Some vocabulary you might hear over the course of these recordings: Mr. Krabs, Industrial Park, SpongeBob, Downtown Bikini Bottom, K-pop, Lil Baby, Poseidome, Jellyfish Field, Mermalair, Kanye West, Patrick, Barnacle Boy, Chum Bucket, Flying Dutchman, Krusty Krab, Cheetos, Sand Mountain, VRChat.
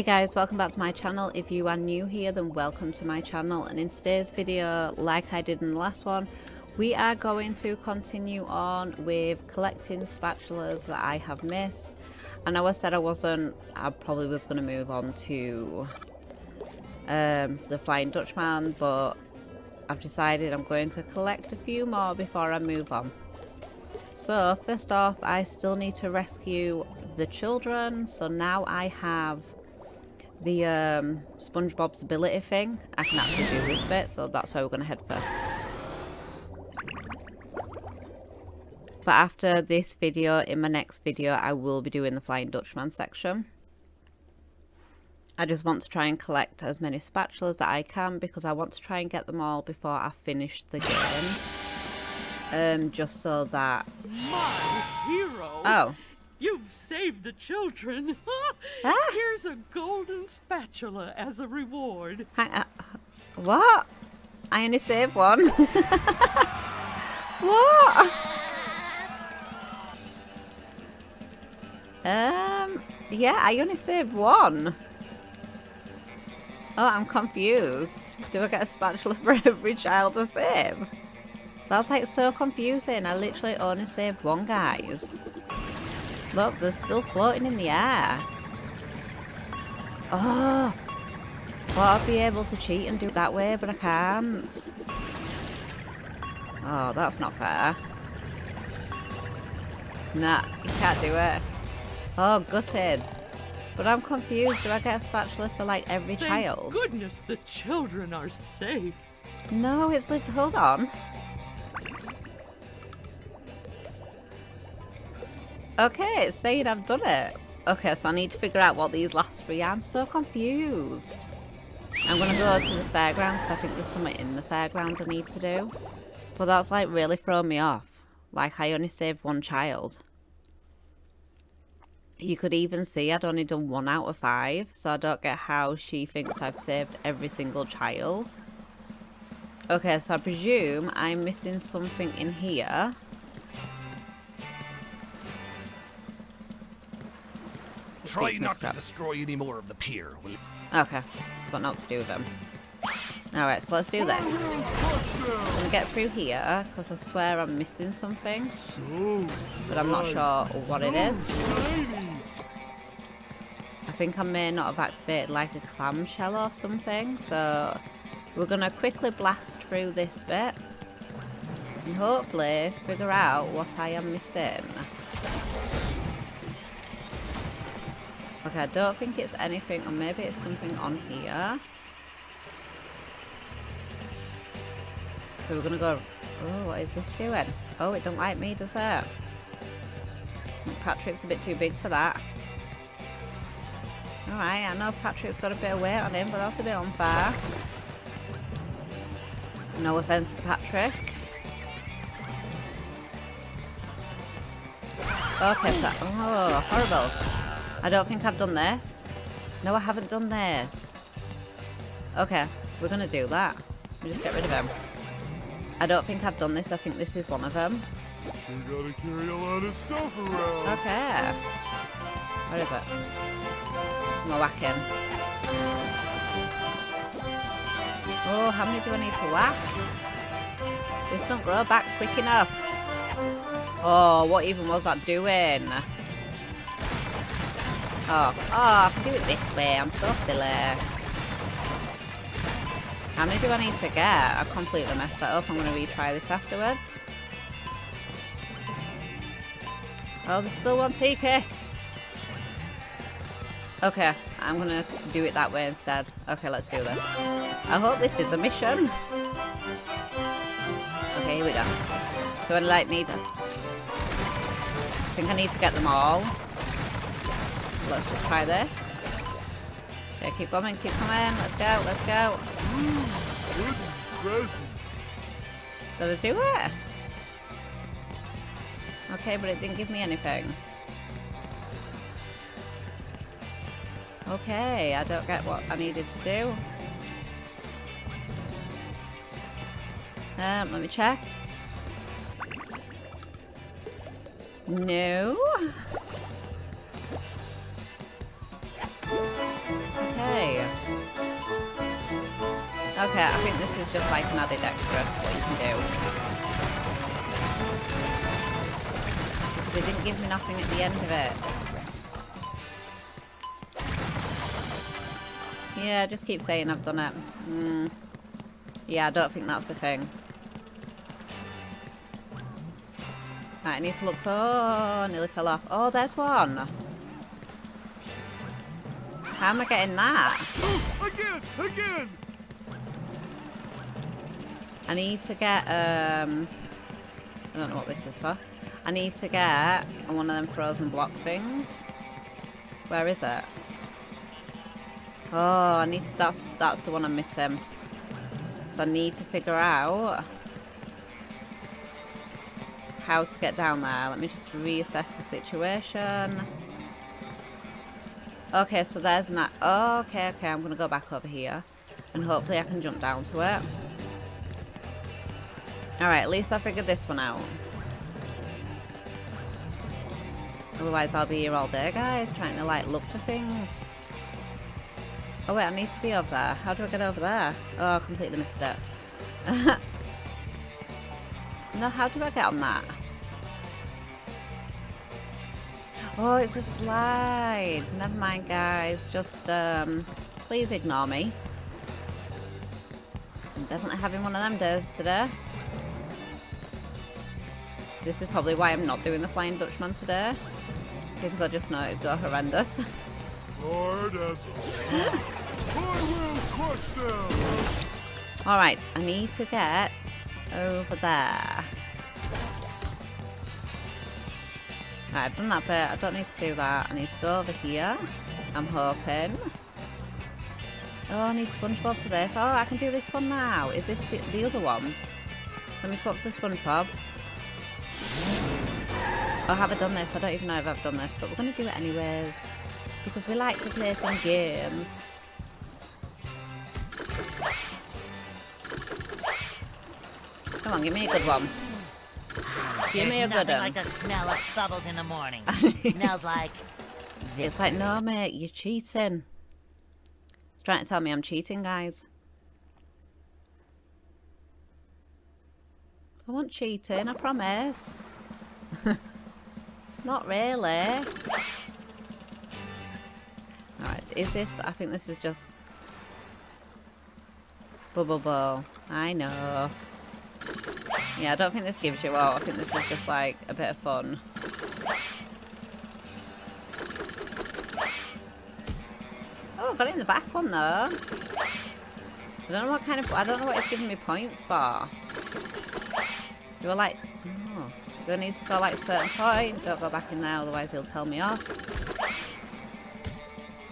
Hey guys, welcome back to my channel. If you are new here, then welcome to my channel. And in today's video, like I did in the last one, we are going to continue on with collecting spatulas that I have missed. I know I said I wasn't, I probably was going to move on to the Flying Dutchman, but I've decided I'm going to collect a few more before I move on. So first off, I still need to rescue the children, so now I have the SpongeBob's ability thing. I can actually do this bit, so that's where we're going to head first. But after this video, in my next video, I will be doing the Flying Dutchman section. I just want to try and collect as many spatulas that I can because I want to try and get them all before I finish the game. Just so that... My hero! Oh. You've saved the children. Ah. Here's a golden spatula as a reward. What? I only saved one. What? Yeah, I only saved one. Oh, I'm confused. Do I get a spatula for every child I save? That's like so confusing. I literally only saved one, guys. Look, they're still floating in the air. Oh, thought I'd be able to cheat and do it that way, but I can't. Oh, that's not fair. Nah, you can't do it. Oh, gutted. But I'm confused. Do I get a spatula for like every child? Thank goodness the children are safe. No, it's like, hold on. Okay, it's saying I've done it. Okay, so I need to figure out what these last three are. I'm so confused. I'm going to go to the fairground because I think there's something in the fairground I need to do. But that's like really thrown me off. Like I only saved one child. You could even see I'd only done 1 out of 5. So I don't get how she thinks I've saved every single child. Okay, so I presume I'm missing something in here. Try not to destroy any more of the pier. Okay, got nothing to do with them. Alright, so let's do this. I'm gonna get through here, because I swear I'm missing something. But I'm not sure what it is. I think I may not have activated like a clamshell or something, so we're gonna quickly blast through this bit. And hopefully figure out what I am missing. Okay, I don't think it's anything, or maybe it's something on here. So we're gonna go... Oh, what is this doing? Oh, it don't like me, does it? Patrick's a bit too big for that. Alright, I know Patrick's got a bit of weight on him, but that's a bit unfair. No offense to Patrick. Okay, so... Oh, horrible. I don't think I've done this. No, I haven't done this. Okay, we're going to do that. We'll just get rid of him. I don't think I've done this. I think this is one of them. You gotta carry a lot of stuff around. Okay. Where is it? I'm going to whack him. Oh, how many do I need to whack? This don't grow back quick enough. Oh, what even was that doing? Oh, I can do it this way. I'm so silly. How many do I need to get? I completely messed that up. I'm going to retry this afterwards. Oh, there's still one TK. Okay, I'm going to do it that way instead. Okay, let's do this. I hope this is a mission. Okay, here we go. Do I like need... I think I need to get them all. Let's just try this. Okay, keep coming, keep coming. Let's go, let's go. Did I do it? Okay, but it didn't give me anything. Okay, I don't get what I needed to do. Let me check. No. I think this is just like an added extra for what you can do. Because they didn't give me nothing at the end of it. Yeah, just keep saying I've done it. Yeah, I don't think that's the thing. Right, I need to look for... Oh, nearly fell off. Oh, there's one. How am I getting that? Again! I need to get, I don't know what this is for. I need to get one of them frozen block things. Where is it? Oh, I need to... That's the one I'm missing. So I need to figure out... how to get down there. Let me just reassess the situation. Okay, so there's an... Oh, okay, I'm going to go back over here. And hopefully I can jump down to it. Alright, at least I figured this one out. Otherwise I'll be here all day, guys, trying to, like, look for things. Oh, wait, I need to be over there. How do I get over there? Oh, I completely missed it. No, how do I get on that? Oh, it's a slide. Never mind, guys. Just, please ignore me. I'm definitely having one of them days today. This is probably why I'm not doing the Flying Dutchman today. Because I just know it'd go horrendous. Hard as I will crush them. Alright, I need to get... over there. Right, I've done that bit. I don't need to do that. I need to go over here. I'm hoping. Oh, I need SpongeBob for this. Oh, I can do this one now. Is this the other one? Let me swap to SpongeBob. Oh, have I done this? I don't even know if I've done this, but we're going to do it anyways. Because we like to play some games. Come on, give me a good one. Give me a good one. There's nothing like the smell of bubbles in the morning. It smells like... It's like, no, mate, you're cheating. It's trying to tell me I'm cheating, guys. I want cheating, I promise. Not really. Alright, is this... I think this is just... Bubble Bowl. I know. Yeah, I don't think this gives you all. I think this is just like a bit of fun. Oh, I got it in the back one though. I don't know what kind of... I don't know what it's giving me points for. Do I like... Oh, do I need to score like a certain point? Don't go back in there, otherwise he'll tell me off.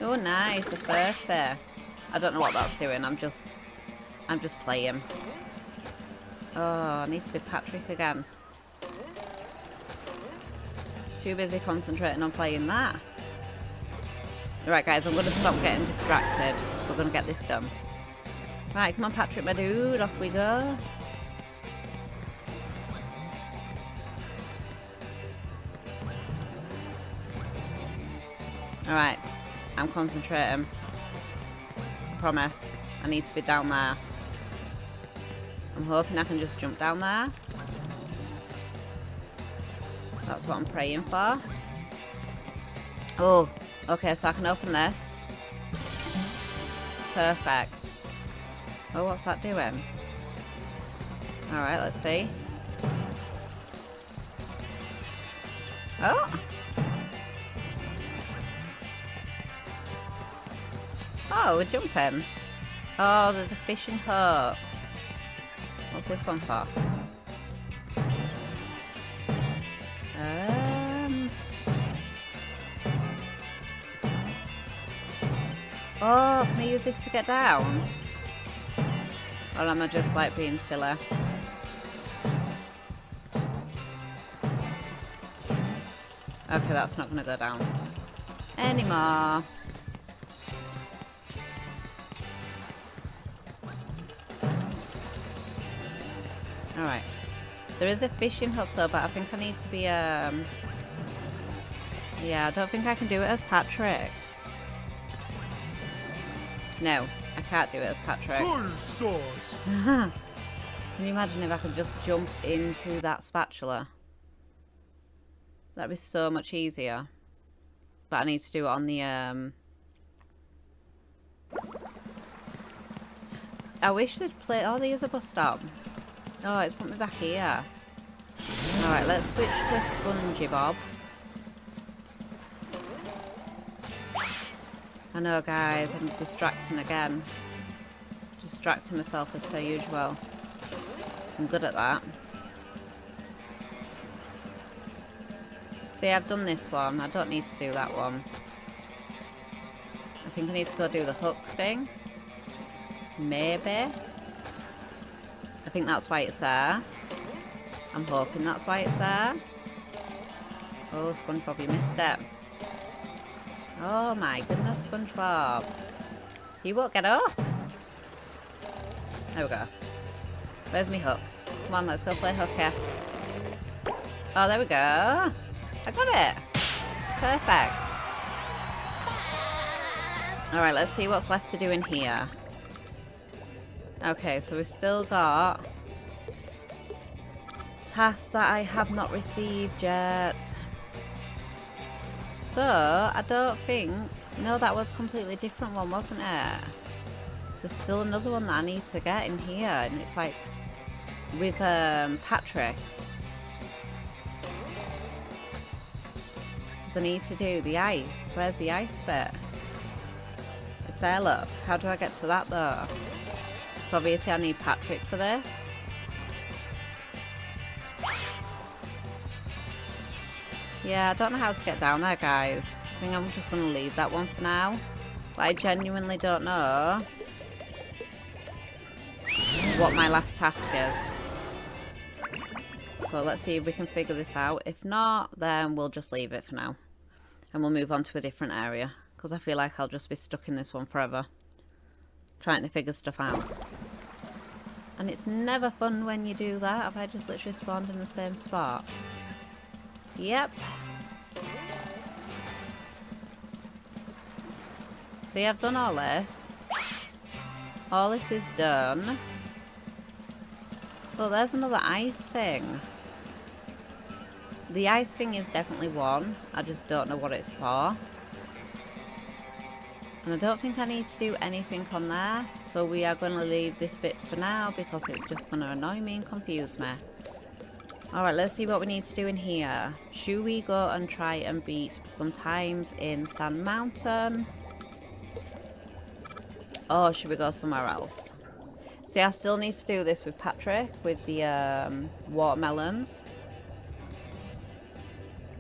Oh, nice, a 30. I don't know what that's doing. I'm just playing. Oh, I need to be Patrick again. Too busy concentrating on playing that. Alright guys, I'm going to stop getting distracted. We're going to get this done. Right, come on Patrick, my dude. Off we go. Alright, I'm concentrating. I promise. I need to be down there. I'm hoping I can just jump down there. That's what I'm praying for. Oh, okay, so I can open this. Perfect. Oh, what's that doing? Alright, let's see. Oh! Oh, we're jumping. Oh, there's a fishing hook. What's this one for? Oh, can I use this to get down? Or am I just like being silly? Okay, that's not gonna go down anymore. Alright. There is a fishing hook though, but I think I need to be, yeah, I don't think I can do it as Patrick. No. I can't do it as Patrick. Can you imagine if I could just jump into that spatula? That'd be so much easier. But I need to do it on the... I wish they'd play... Oh, there's a bus stop. Oh, it's put me back here. Alright, let's switch to SpongeBob. I know, guys, I'm distracting again. Distracting myself as per usual. I'm good at that. See, I've done this one. I don't need to do that one. I think I need to go do the hook thing. Maybe. I think that's why it's there. I'm hoping that's why it's there. Oh, SpongeBob, you missed it. Oh my goodness, SpongeBob. You won't get up. There we go. Where's me hook? Come on, let's go play hooker. Oh, there we go. I got it! Perfect! Alright, let's see what's left to do in here. Okay, so we've still got... tasks that I have not received yet. So, I don't think... No, that was a completely different one, wasn't it? There's still another one that I need to get in here, and it's like... with Patrick. I need to do the ice. Where's the ice bit? It's there, look. How do I get to that though? So obviously I need Patrick for this. Yeah, I don't know how to get down there, guys. I think I'm just going to leave that one for now. But I genuinely don't know what my last task is. So let's see if we can figure this out. If not, then we'll just leave it for now. And we'll move on to a different area. Because I feel like I'll just be stuck in this one forever. Trying to figure stuff out. And it's never fun when you do that. Have I just literally spawned in the same spot? Yep. See, I've done all this. All this is done. Oh, there's another ice thing. The ice thing is definitely one. I just don't know what it's for. And I don't think I need to do anything on there. So we are going to leave this bit for now because it's just going to annoy me and confuse me. Alright, let's see what we need to do in here. Should we go and try and beat some times in Sand Mountain? Or should we go somewhere else? See, I still need to do this with Patrick, with the watermelons.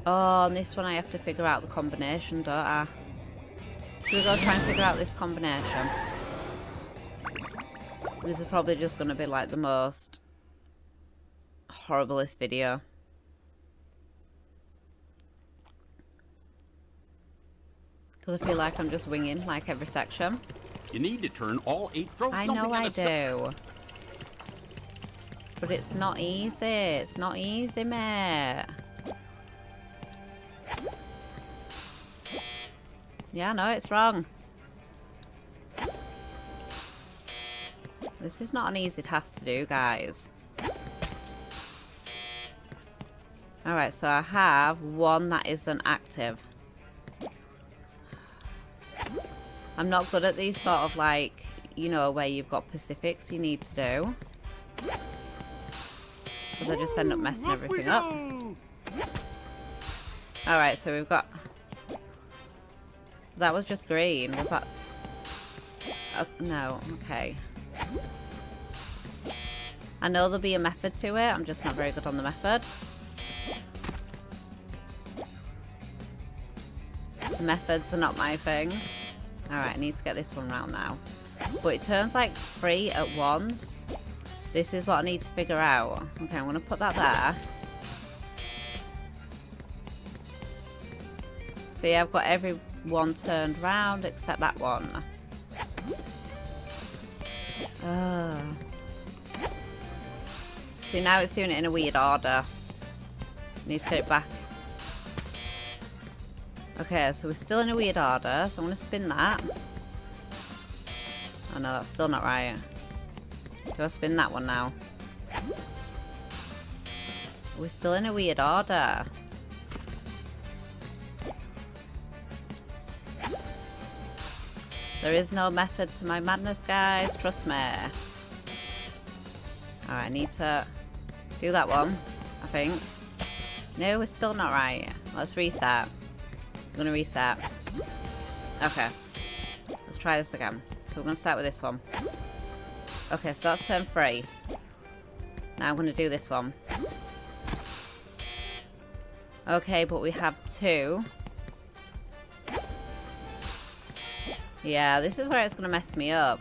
Oh, and this one I have to figure out the combination, don't I? Should we go try and figure out this combination? This is probably just going to be like the most horriblest video. Because I feel like I'm just winging like every section. You need to turn all 8 throws. I know I do. But it's not easy. It's not easy, mate. Yeah, no, it's wrong. This is not an easy task to do, guys. Alright, so I have one that isn't active. I'm not good at these sort of like, you know, where you've got Pacifics you need to do. Because I just end up messing everything up. Alright, so we've got... That was just green. Was that... Oh, no, okay. I know there'll be a method to it. I'm just not very good on the method. Methods are not my thing. Alright, I need to get this one round now. But it turns like 3 at once. This is what I need to figure out. Okay, I'm going to put that there. See, I've got every one turned round except that one. Oh. See, now it's doing it in a weird order. I need to get it back. Okay, so we're still in a weird order, so I'm going to spin that. Oh no, that's still not right. Do I spin that one now? We're still in a weird order. There is no method to my madness, guys. Trust me. Alright, I need to do that one, I think. No, we're still not right. Let's reset. I'm gonna reset. Okay. Let's try this again. So we're gonna start with this one. Okay, so that's turn 3. Now I'm gonna do this one. Okay, but we have 2. Yeah, this is where it's gonna mess me up.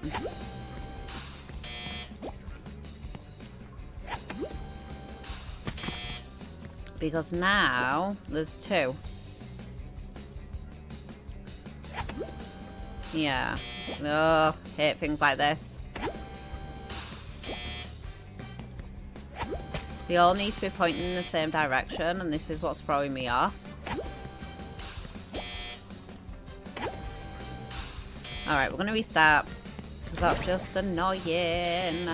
Because now there's 2. Yeah. Oh, hate things like this. They all need to be pointing in the same direction, and this is what's throwing me off. Alright, we're gonna restart, because that's just annoying.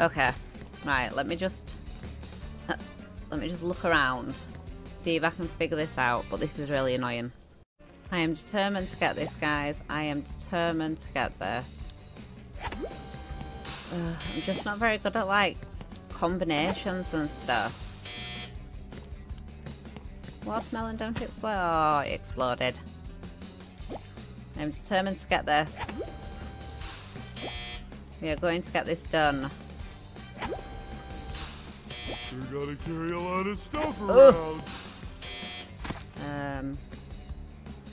Okay. Right, let me just look around, see if I can figure this out, but this is really annoying. I am determined to get this, guys. I am determined to get this. I'm just not very good at, like, combinations and stuff. Watermelon, don't explode. Oh, it exploded. I am determined to get this. We are going to get this done. You gotta carry a lot of stuff around.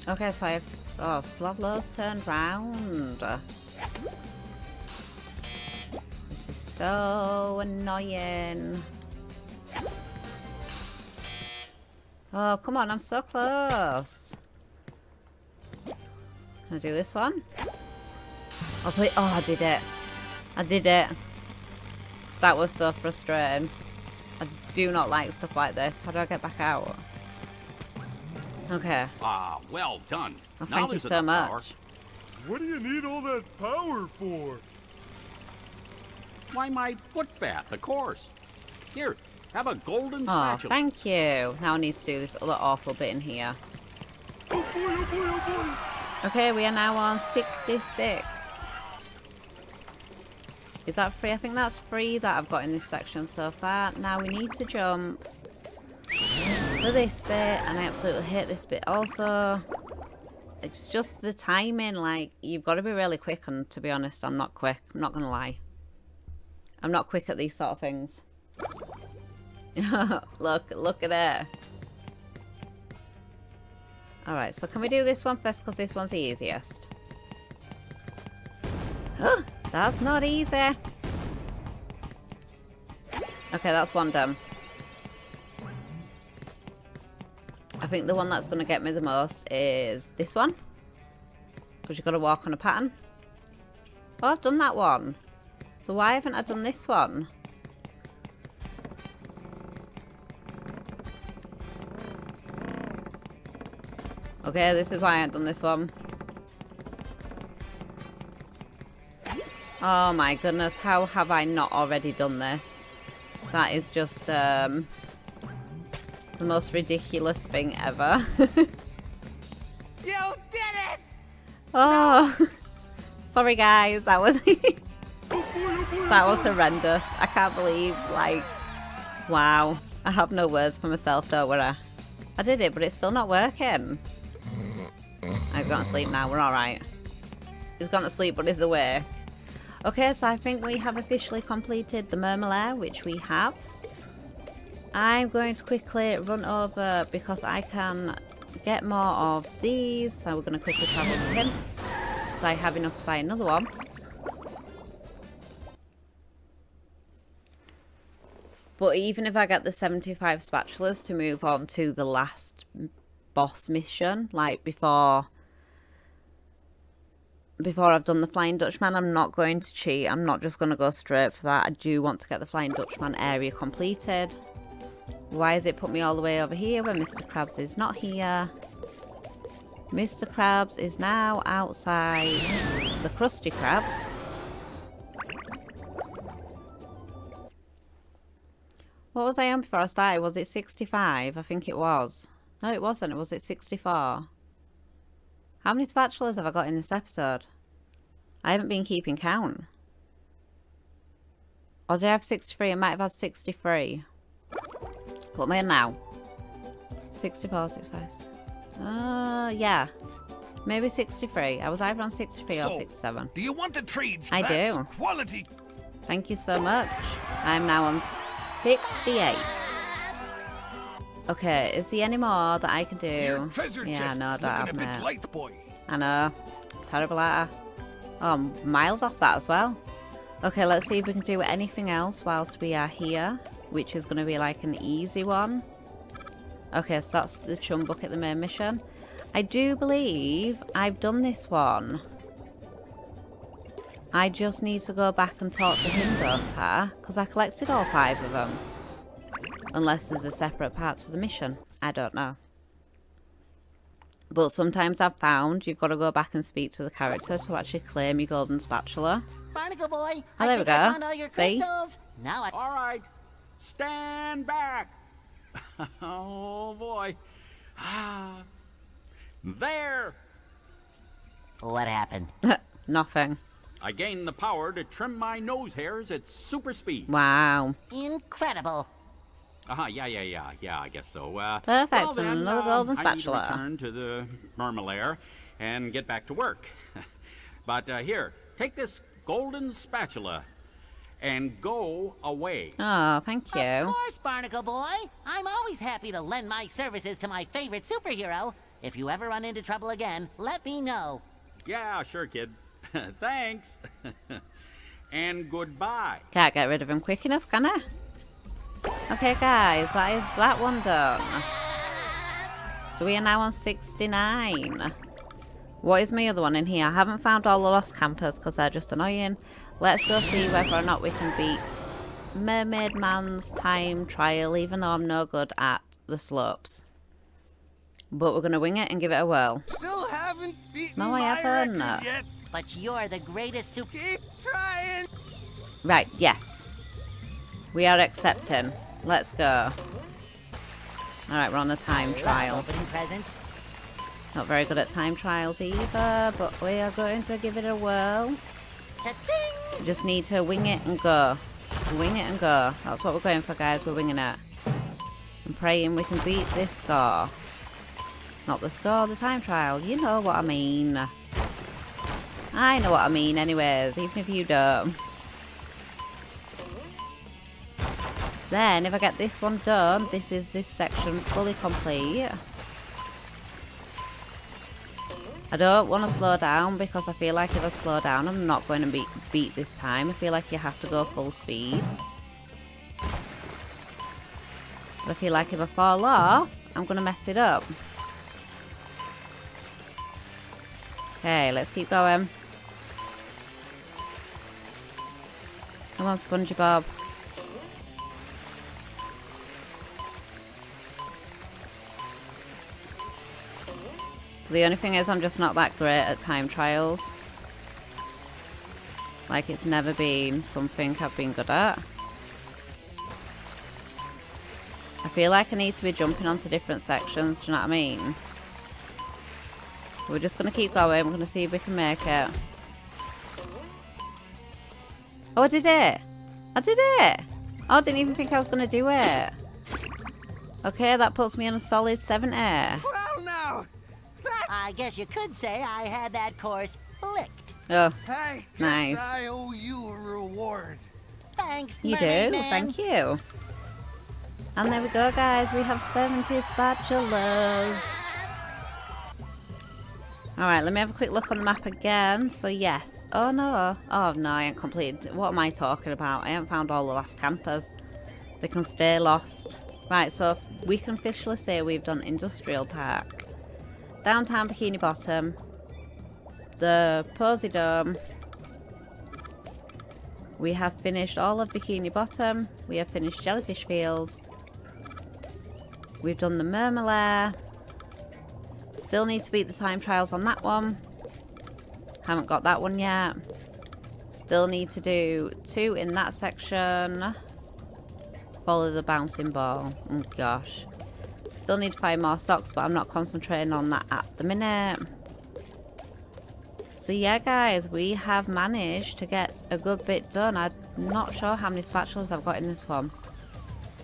Okay, so I have... Oh, Slavlo's turned round. This is so annoying. Oh, come on, I'm so close. Can I do this one? Oh, please. Oh, I did it. I did it. That was so frustrating. I do not like stuff like this. How do I get back out? Okay. Ah, well done. Oh, thank you so much. What do you need all that power for? Why, my foot bath, of course. Here, have a golden spatula. Oh, thank you. Now I need to do this other awful bit in here. Oh boy, oh boy, oh boy. Okay, we are now on 66. Is that free? I think that's free that I've got in this section so far. Now we need to jump to this bit, and I absolutely hate this bit also. It's just the timing, like, you've got to be really quick, and to be honest, I'm not quick. I'm not going to lie. I'm not quick at these sort of things. Look at it. Alright, so can we do this one first, because this one's the easiest? That's not easy. Okay, that's one done. I think the one that's going to get me the most is this one. Because you've got to walk on a pattern. Oh, I've done that one. So why haven't I done this one? Okay, this is why I haven't done this one. Oh my goodness, how have I not already done this? That is just the most ridiculous thing ever. You did it! Oh, no. Sorry guys, that was that was horrendous. I can't believe, like, wow. I have no words for myself, don't worry. I did it, but it's still not working. I've gone to sleep now, we're alright. He's gone to sleep, but he's awake. Okay, so I think we have officially completed the Mermalair, which we have. I'm going to quickly run over because I can get more of these. So we're going to quickly travel to him. So I have enough to buy another one. But even if I get the 75 spatulas to move on to the last boss mission, like before I've done the Flying Dutchman, I'm not going to cheat. I'm not just going to go straight for that. I do want to get the Flying Dutchman area completed. Why has it put me all the way over here where Mr. Krabs is not here? Mr. Krabs is now outside. the Krusty Krab. What was I on before I started? Was it 65? I think it was. No, it wasn't. Was it 64? How many spatulas have I got in this episode? I haven't been keeping count. Or did I have 63? I might have had 63. What am I in now? 64, 65. Yeah. Maybe 63. I was either on 63 or 67. Do you want the treats? I do. Quality. Thank you so much. I'm now on 68. Okay, is there any more that I can do? Yeah, I know that. I know. Terrible at her. Oh, I'm miles off that as well. Okay, let's see if we can do anything else whilst we are here, which is going to be like an easy one. Okay, so that's the Chum Bucket, the main mission. I do believe I've done this one. I just need to go back and talk to him, don't I? Because I collected all 5 of them. Unless there's a separate part to the mission. I don't know. But sometimes I've found you've got to go back and speak to the character to actually claim your golden spatula. Barnacle Boy, oh, there we go. I found all your crystals. Now I... All right, stand back. Oh boy. Ah. There. What happened? Nothing. I gained the power to trim my nose hairs at super speed. Wow. Incredible. Yeah, I guess so. Perfect, well, then, another golden spatula. I need to return to the Mermalair and get back to work. But here, take this golden spatula and go away. Oh, thank you. Of course, Barnacle Boy. I'm always happy to lend my services to my favorite superhero. If you ever run into trouble again, let me know. Yeah, sure, kid. Thanks. And goodbye. Can't get rid of him quick enough, can I? Okay, guys, that is that one done. So we are now on 69. What is my other one in here? I haven't found all the lost campers because they're just annoying. Let's go see whether or not we can beat Mermaid Man's time trial, even though I'm no good at the slopes. But we're going to wing it and give it a whirl. Still haven't beaten my record yet. But you're the greatest super... Keep trying! Right, yes. We are accepting. Let's go. Alright, we're on a time trial. Opening presents. Not very good at time trials either, but we are going to give it a whirl. We just need to wing it and go. Wing it and go. That's what we're going for, guys. We're winging it. I'm praying we can beat this score. Not the score, the time trial. You know what I mean. I know what I mean anyways, even if you don't. Then, if I get this one done, this is this section fully complete. I don't want to slow down because I feel like if I slow down, I'm not going to beat this time. I feel like you have to go full speed. But I feel like if I fall off, I'm going to mess it up. Okay, let's keep going. Come on, SpongeBob. The only thing is I'm just not that great at time trials. Like, it's never been something I've been good at. I feel like I need to be jumping onto different sections, do you know what I mean? We're just going to keep going, we're going to see if we can make it. Oh, I did it! I did it! Oh, I didn't even think I was going to do it. Okay, that puts me on a solid 70. Well, now. I guess you could say I had that course licked. Oh, nice. I owe you a reward. Thanks, you do. Man. Thank you. And there we go, guys. We have 70 spatulas. All right, let me have a quick look on the map again. So yes. Oh no. Oh no, I ain't completed. What am I talking about? I haven't found all the last campers. They can stay lost. Right, so we can officially say we've done Industrial Park, Downtown Bikini Bottom, the Poseidome. We have finished all of Bikini Bottom. We have finished Jellyfish Field. We've done the Mermalair. Still need to beat the time trials on that one. Haven't got that one yet. Still need to do two in that section. Follow the bouncing ball. Oh gosh. Still need to find more socks, but I'm not concentrating on that at the minute. So yeah guys, we have managed to get a good bit done. I'm not sure how many spatulas I've got in this one.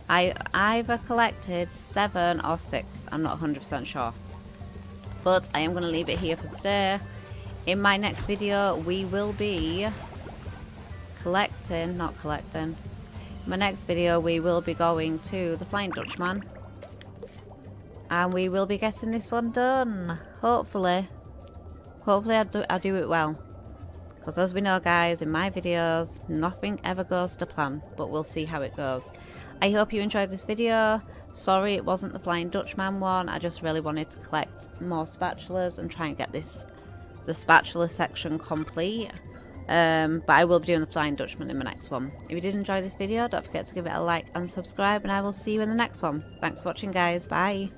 I either collected 7 or 6. I'm not 100% sure. But I am going to leave it here for today. In my next video, we will be not collecting. In my next video, we will be going to the Flying Dutchman. And we will be getting this one done. Hopefully. Hopefully I do it well. Because as we know guys, in my videos, nothing ever goes to plan. But we'll see how it goes. I hope you enjoyed this video. Sorry it wasn't the Flying Dutchman one. I just really wanted to collect more spatulas and try and get the spatula section complete. But I will be doing the Flying Dutchman in my next one. If you did enjoy this video, don't forget to give it a like and subscribe. And I will see you in the next one. Thanks for watching guys. Bye.